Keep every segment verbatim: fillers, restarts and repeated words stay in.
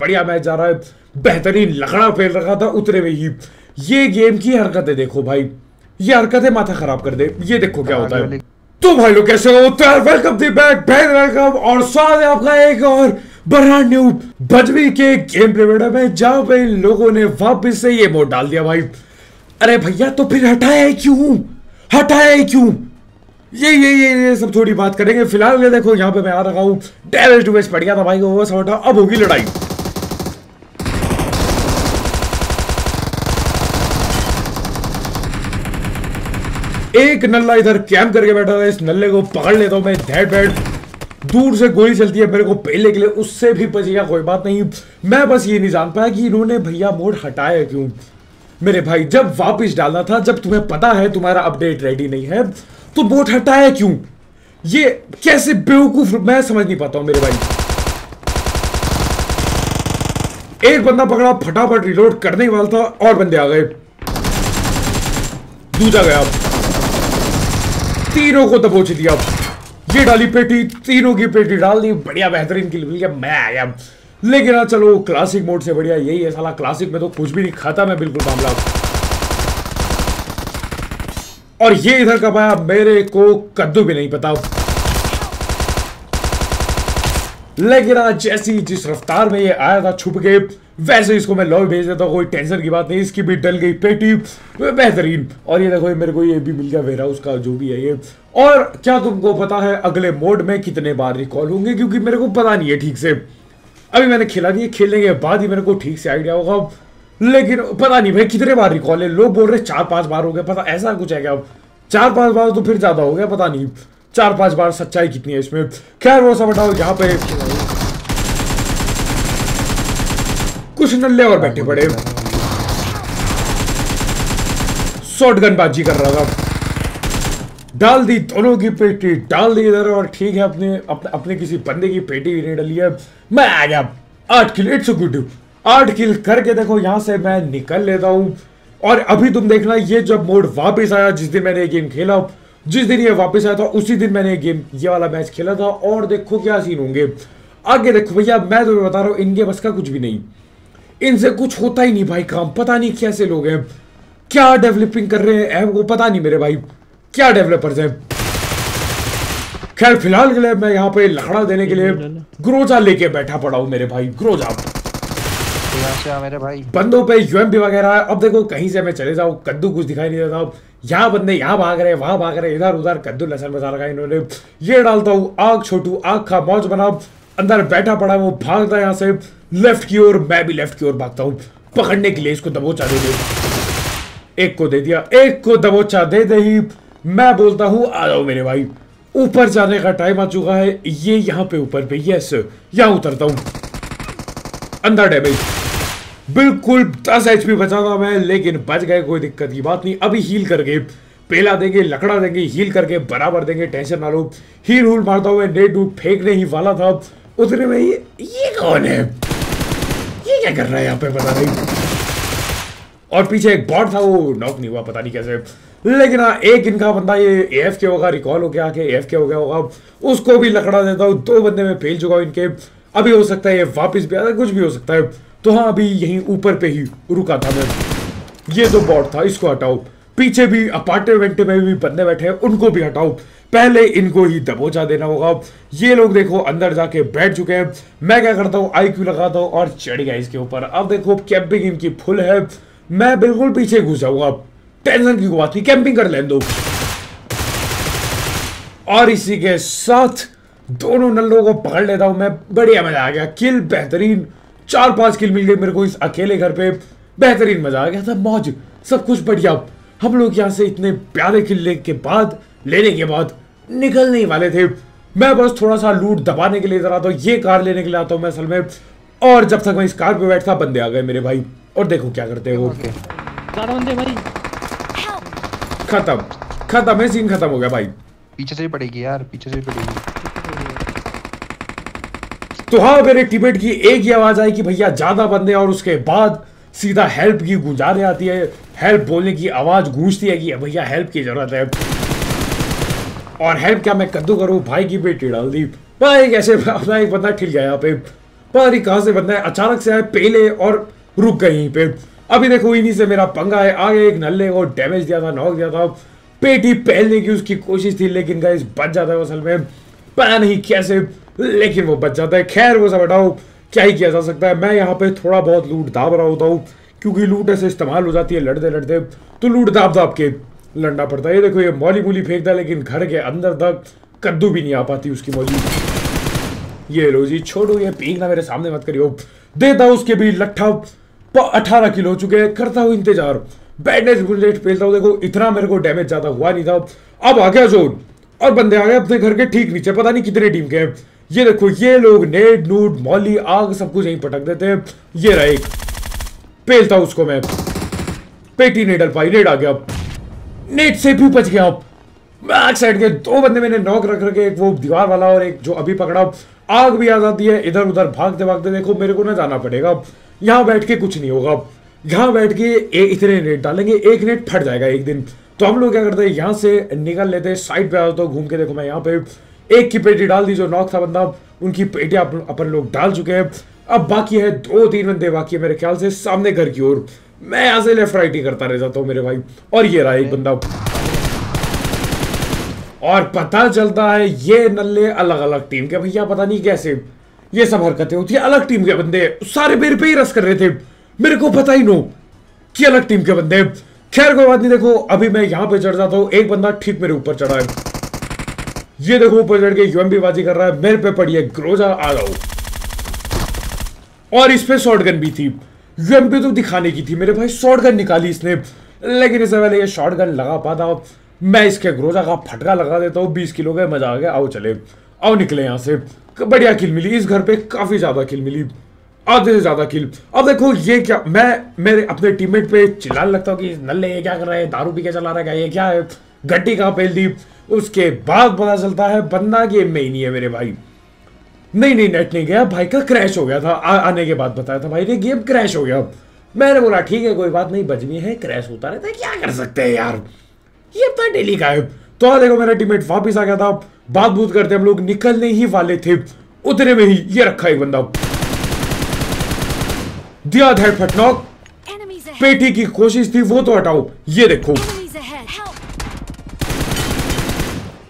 बढ़िया मैच जा रहा है, बेहतरीन लकड़ा फेल रखा था उतरे में ही। ये गेम की हरकतें देखो भाई, ये हरकतें माथा खराब कर दे। ये देखो क्या होता है। तो भाई लोग कैसे हो, वेलकम बैक, वेलकम और स्वागत है आपका एक और बड़ा न्यू बजवी के गेम प्ले वीडियो में, जहां पे लोगों ने वापस से ये मोड डाल दिया भाई। अरे भैया तो फिर हटाया क्यों, हटाया क्यों, ये ये ये ये सब थोड़ी बात करेंगे। फिलहाल ये देखो यहाँ पे मैं आ रखा हूँ, डैमेज टू मैच पड़ गया था भाई को, वो सब हटाओ, अब होगी लड़ाई। एक नल्ला इधर कैंप करके बैठा था, इस नल्ले को पकड़ लेता हूँ मैं। धैट बैट दूर से गोली चलती है मेरे को पहले के लिए, उससे भी बचेगा, कोई बात नहीं। मैं बस ये नहीं जान पाया कि इन्होंने भैया मोड हटाया क्यों मेरे भाई। जब वापस डालना था, जब तुम्हें पता है तुम्हारा अपडेट रेडी नहीं है, तो मोड हटाया क्यों? ये कैसे बेवकूफ, मैं समझ नहीं पाता हूं मेरे भाई। एक बंदा पकड़ा, फटाफट रिलोड करने वाला था और बंदे आ गए, दूजा गया, तीनों को दबोच दिया। ये डाली पेटी, तीनों की पेटी डाल दी, बढ़िया बेहतरीन किल मिल गया, मैं आ गया। लेकिन ना चलो क्लासिक मोड से बढ़िया यही है साला, क्लासिक में तो कुछ भी नहीं खाता मैं बिल्कुल मामला। और ये इधर कब आया मेरे को कद्दू भी नहीं पता। लेकिन आज जैसी जिस रफ्तार में ये आया था छुप के, वैसे इसको मैं लॉबी भेज देता, कोई टेंशन की बात नहीं। इसकी भी डल गई पेटी, बेहतरीन। और ये देखो मेरे को ये भी मिल गया वेयर हाउस का जो भी है ये। और क्या तुमको पता है अगले मोड में कितने बार रिकॉल होंगे, क्योंकि मेरे को पता नहीं है ठीक से, अभी मैंने खेला नहीं है, खेलने के बाद ही मेरे को ठीक से आइडिया होगा। लेकिन पता नहीं भाई कितने बार रिकॉल है, लोग बोल रहे चार पांच बार हो गया, पता ऐसा कुछ है क्या? चार पांच बार तो फिर ज्यादा हो गया, पता नहीं चार पांच बार सच्चाई कितनी है इसमें। खैर वो सब बताओ, यहाँ पे कुछ नल्ले और बैठे पड़े, शॉटगन बाजी कर रहा था, डाल दी दोनों की पेटी, डाल दी इधर। और ठीक है अपने अपने, अपने किसी बंदे की पेटी भी नहीं डली है, मैं आ गया। आठ किल, इट्स गुड, आठ किल करके देखो यहाँ से मैं निकल लेता हूँ। और अभी तुम देखना, ये जब मोड वापस आया, जिस दिन मैंने ये गेम खेला, जिस दिन ये वापस आया था उसी दिन मैंने ये गेम ये वाला मैच खेला था। और देखो क्या सीन होंगे आगे, देखो भैया मैं तुम्हें बता रहा हूँ इनके बस का कुछ भी नहीं, इनसे कुछ होता ही नहीं भाई काम। पता नहीं कैसे लोग हैं, क्या डेवलपिंग कर रहे हैं वो पता नहीं मेरे भाई, क्या डेवलपर्स हैं। खैर फिलहाल के लिए मैं यहाँ पे लकड़ा देने के लिए ग्रोजा लेके बैठा पड़ा हूँ मेरे भाई, ग्रोजा मेरे भाई। बंदों पे यूएमपी वगैरह, अब देखो कहीं से मैं चले जाऊं कद्दू कुछ दिखाई नहीं देता। यहाँ बंदे यहाँ भाग रहे, वहां भाग रहे, इधर उधर कद्दू लहसन मचा रखा इन्होंने। ये डालता हूँ आग, छोटू आग खा मौज बना, अंदर बैठा पड़ा वो भागता है यहाँ से लेफ्ट की ओर, मैं भी लेफ्ट की ओर भागता हूँ पकड़ने के लिए इसको, दबोचा दे दे। एक को दे दिया, एक को दबोचा दे दे ही मैं बोलता हूँ आ जाओ मेरे भाई, ऊपर जाने का टाइम आ चुका है। ये यहाँ पे ऊपर पे, यस यहाँ उतरता हूँ, अंदर है भाई बिल्कुल। दस एचपी बचा था मैं, लेकिन बच गए, कोई दिक्कत की बात नहीं। अभी हील करके पेला देंगे, लकड़ा देंगे, हील करके बराबर देंगे, टेंशन ना लो। हील हूल मारता हुआ नेट डूट फेंकने ही वाला था उतने में ये ये कौन है, ये क्या कर रहा है यहाँ पे पता नहीं। और पीछे एक बॉट था वो नॉक नहीं हुआ पता नहीं कैसे। लेकिन हाँ एक इनका बंदा ये एएफ के होगा, रिकॉल होके आके एएफ के हो गया होगा, उसको भी लकड़ा देता हूँ। दो बंदे में फेल चुका हूँ इनके, अभी हो सकता है ये वापस भी आता है, कुछ भी हो सकता है। तो हाँ अभी यहीं ऊपर पे ही रुका था मैं। ये जो बॉट था इसको हटाओ, पीछे भी अपार्टमेंट में भी बंदे बैठे हैं उनको भी हटाओ, पहले इनको ही दबोचा देना होगा। ये लोग देखो अंदर जाके बैठ चुके हैं। मैं क्या करता हूँ आई क्यू लगाता हूँ और चढ़ गया इसके ऊपर। अब देखो कैंपिंग इनकी फुल है, मैं बिल्कुल पीछे घुस जाऊंगा, टेंशन की बात नहीं, कैंपिंग कर लेने दो। और इसी के साथ दोनों नल्लों को पकड़ लेता हूं मैं, बढ़िया मजा आ गया, किल बेहतरीन, चार पांच किल मिल गए मेरे को इस अकेले घर पे, बेहतरीन मजा आ गया था, मौज, सब कुछ बढ़िया। हम लोग यहाँ से इतने प्यारे किले के बाद लेने के बाद निकलने वाले थे। मैं बस थोड़ा सा लूट दबाने के लिए इधर आता हूँ, ये कार लेने के लिए आता हूँ मैं असल में। और जब तक मैं इस कार पे बैठता बंदे आ गए मेरे भाई, और देखो क्या करते हो। खत्म खत्म है सीन, खत्म हो गया भाई। पीछे से ही पड़ेगी यार, पीछे से ही पड़ेगी। तो हाँ मेरे टीममेट की एक ही आवाज आई कि भैया ज्यादा बंदे, और उसके बाद सीधा हेल्प की गुंजारे आती है, हेल्प बोलने की आवाज गूंजती है कि भैया हेल्प की जरूरत है। और हेल्प क्या मैं कद्दू करूँ, भाई की बेटी डाल दी भाई, कैसे अपना एक बंदा खिल गया यहाँ पे पता नहीं कहाँ से बंदा है, अचानक से आए पहले और रुक गई पे। अभी देखो इन्हीं से मेरा पंगा है, आगे एक नल्ले को डैमेज दिया था, नॉक दिया था, पेटी पहलने की उसकी कोशिश थी लेकिन गाइस बच जाता है असल में, पता नहीं कैसे लेकिन वो बच जाता है। खैर वो सब हटाओ, क्या ही किया जा सकता है। मैं यहाँ पे थोड़ा बहुत लूट दाब रहा होता हूँ क्योंकि लूट ऐसे इस्तेमाल हो जाती है लड़ते लड़ते, तो लूट दाब दाब के लड़ना पड़ता है। ये देखो ये मौली मूली फेंकता है लेकिन घर के अंदर तक कद्दू भी नहीं आ पाती उसकी मौली। ये लो जी, छोड़ो ये पींगना, मेरे सामने मत करियो। देता हूँ उसके भी लट्ठा, अठारह किलो हो चुके हैं। करता हूँ इंतजार, बैंडेज बुलेट फेलता हूँ। देखो इतना मेरे को डैमेज ज़्यादा हुआ नहीं था। अब आ गया जोन और बंदे आ गए अपने घर के ठीक नीचे, पता नहीं कितने टीम के हैं। ये देखो ये लोग नेड नूड मौली आग सब कुछ यहीं पटक देते हैं। ये रहा एक, पेलता उसको मैं, पेटी नहीं डल पाई, नेड आ गया, नेट से भी बच गया। बैक साइड के दो बंदे मैंने नॉक रख रखे, एक वो दीवार वाला और एक जो अभी पकड़ा। आग भी आ जाती है इधर उधर भागते भागते। देखो मेरे को ना जाना पड़ेगा, यहाँ बैठ के कुछ नहीं होगा, यहाँ बैठ के इतने नेट डालेंगे, एक नेट फट जाएगा एक दिन। तो हम लोग क्या करते हैं, यहाँ से निकल लेते हैं, साइड पे आ जाता हूँ घूम के। देखो मैं यहाँ पे एक की पेटी डाल दी, जो नॉक था बंदा उनकी पेटियाँ अपन लोग डाल चुके हैं। अब बाकी है दो तीन बंदे बाकी है मेरे ख्याल से सामने घर की ओर। मैं यहाँ से लेफ्ट राइट ही करता रह जाता हूँ मेरे भाई। और ये रहा एक बंदा, और पता चलता है ये नल्ले अलग अलग टीम के भैया, पता नहीं कैसे ये सब हरकतें होती है। अलग टीम के बंदे सारे मेरे पे ही रस कर रहे थे, मेरे को पता ही नो कि अलग टीम के बंदे। खैर कोई बात नहीं, देखो अभी मैं यहाँ पे चढ़ जाता हूँ। एक बंदा ठीक मेरे ऊपर चढ़ा है, ये देखो ऊपर चढ़ के यूएमपी बाजी कर रहा है, मेरे पे पड़ी है ग्रोजा, आ जाओ। और इस पे शॉटगन भी थी, यूएमपी तो दिखाने की थी मेरे भाई, शॉटगन निकाली इसने लेकिन इससे पहले ये शॉटगन लगा पाता मैं इसके ग्रोजा का फटका लगा देता हूँ। बीस किलो का मजा आ गया, आओ चले, आओ निकले यहाँ से। बढ़िया किल मिली इस घर पे, काफी ज्यादा किल मिली, आधे से ज्यादा किल। अब देखो ये क्या, मैं मेरे अपने टीममेट पे चिल्लाने लगता हूँ कि नल्ले ये क्या कर रहा है, दारू पी के चला रहा है, ये क्या है, गड्डी कहाँ फेल दी। उसके बाद पता चलता है बंदा गेम में ही नहीं है मेरे भाई। नहीं नहीं नेट नहीं गया भाई का, क्रैश हो गया था। आ, आने के बाद बताया था भाई ने गेम क्रैश हो गया। मैंने बोला ठीक है कोई बात नहीं, बजमी है, क्रैश होता रहता है, क्या कर सकते हैं यार, ये अपना डेली का है। तो देखो मेरा टीममेट वापिस आ गया था, बात बूत करते हम लोग निकलने ही वाले थे, उतने में ही ये रखा एक बंदा, दिया फट नॉक, पेटी की कोशिश थी वो तो हटाओ। ये देखो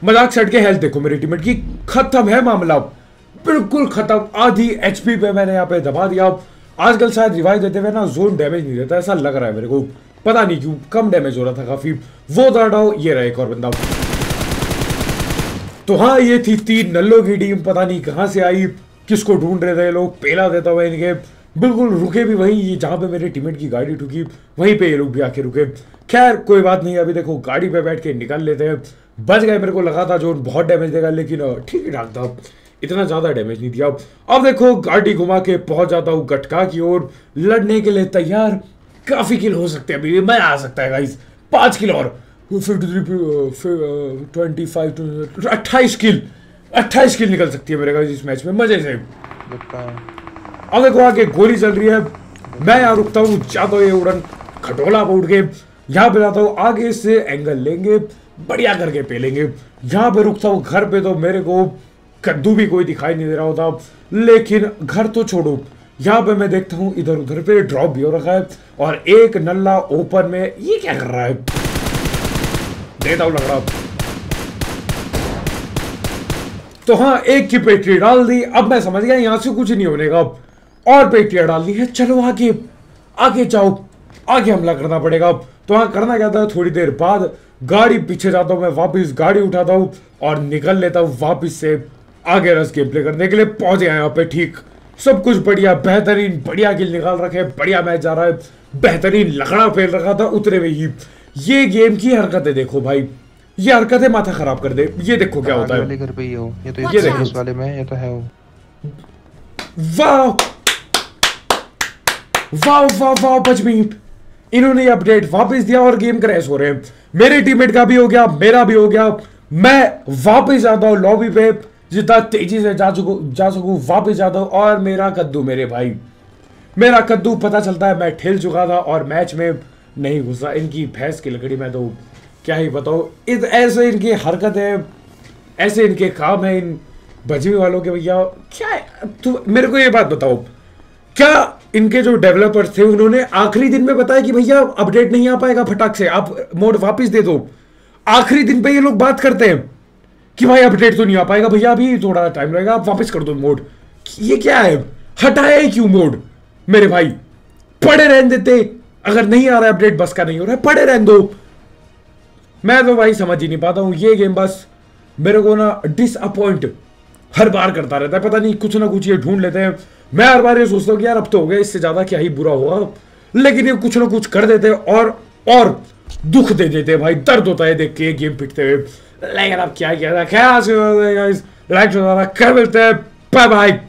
मजाक छट के हेल्थ देखो मेरे टीममेट की, खत्म है मामला, बिल्कुल खत्म। आधी एचपी पे मैंने यहाँ पे दबा दिया। आजकल शायद रिवाइज देते हुए ना जोन डैमेज नहीं देता, ऐसा लग रहा है मेरे को, पता नहीं क्यों कम डैमेज हो रहा था काफी, वो तो हटाओ। ये रहा एक और बंदा। तो हाँ ये थी तीन नल्लों की टीम, पता नहीं कहाँ से आई, किसको ढूंढ रहे थे लोग। पेला देता हुआ इनके, बिल्कुल रुके भी वहीं जहाँ पे मेरे टीममेट की गाड़ी ठुकी, वहीं पे ये लोग भी आके रुके। खैर कोई बात नहीं, अभी देखो गाड़ी पे बैठ के निकल लेते हैं। बच गए, मेरे को लगा था जोन बहुत डैमेज देगा लेकिन ठीक ठाक था, इतना ज़्यादा डैमेज नहीं दिया। अब देखो गाड़ी घुमा के पहुँच जाता हूँ गटका की ओर, लड़ने के लिए तैयार। काफ़ी किल हो सकते हैं, अभी मैं आ सकता है गाइस, पाँच किल और ट्वेंटी फाइव, अट्ठाईस किल, अट्ठाईस किल निकल सकती है मेरे गाइस इस मैच में मज़े से। अब देखो आगे गोली चल रही है, मैं यहाँ रुकता हूँ, जाता हूँ ये उड़न खटोला पर उड़ के यहाँ पे जाता हूँ, आगे से एंगल लेंगे, बढ़िया करके पेलेंगे। यहाँ पे रुकता हूँ घर पे, तो मेरे को कद्दू भी कोई दिखाई नहीं दे रहा होता, लेकिन घर तो छोड़ो, यहाँ पे मैं देखता हूँ इधर उधर पे ड्रॉप भी हो रखा है और एक नल्ला ओपन में, ये क्या कर रहा है, देता हूँ लग रहा। तो हाँ एक की पेटी डाल दी, अब मैं समझ गया यहाँ से कुछ नहीं होने का, और पेटियाँ डालनी है, चलो आगे आगे जाओ, आगे हमला करना पड़ेगा। तो हाँ करना क्या था, थोड़ी देर बाद गाड़ी पीछे जाता हूँ मैं वापस, गाड़ी उठाता हूँ और निकल लेता हूँ वापस से आगे रस गेम प्ले करने के लिए। पहुँच गया यहाँ पे ठीक, सब कुछ बढ़िया बेहतरीन, बढ़िया किल निकाल रखे, बढ़िया मैच जा रहा है, बेहतरीन लकड़ा फैल रखा था। उतरे में ही ये गेम की हरकतें देखो भाई, ये हरकतें माथा खराब कर दे। ये देखो क्या होता है, घर पे ही हो ये, तो ये देखो इस वाले में ये तो है वो। वाह वाह वाह वाह बजमीट, इन्होंने अपडेट वापस दिया और गेम क्रैश हो रहे हैं। मेरे टीममेट का भी हो गया, मेरा भी हो गया। मैं वापस जाता हूँ लॉबी पे, जितना तेजी से जा सकूँ जा सकूँ वापस जाता हूँ। और मेरा कद्दू मेरे भाई, मेरा कद्दू पता चलता है मैं ठेल चुका था और मैच में नहीं घुसा। इनकी भैंस की लकड़ी, मैं तो क्या ही बताऊँ। ऐसे इनकी हरकत है, ऐसे इनके काम है। इन बजी हुई वालों के भैया क्या है? तू मेरे को ये बात बताओ, क्या इनके जो डेवलपर्स थे उन्होंने आखिरी दिन में बताया कि भैया अपडेट नहीं आ पाएगा, फटाक से आप मोड वापस दे दो? आखिरी दिन पे ये लोग बात करते हैं कि भाई अपडेट तो नहीं आ पाएगा भैया, अभी थोड़ा टाइम लगेगा, आप वापस कर दो मोड। ये क्या है? हटाया ही क्यों मोड मेरे भाई? पड़े रहने देते, अगर नहीं आ रहा है अपडेट, बस का नहीं हो रहा है, पड़े रहने दो। मैं तो भाई समझ ही नहीं पाता हूँ, ये गेम बस मेरे को ना डिसअपॉइंट हर बार करता रहता है। पता नहीं कुछ ना कुछ ये ढूंढ लेते हैं। मैं हर बार ये सोचता हूँ कि यार अब तो हो गया, इससे ज़्यादा क्या ही बुरा हुआ, लेकिन ये कुछ ना कुछ कर देते हैं और और दुख दे देते हैं भाई। दर्द होता है देख के गेम पिटते हुए, लेकिन अब क्या किया था। खैर आज लाइक कर मिलते हैं, बाय बाय।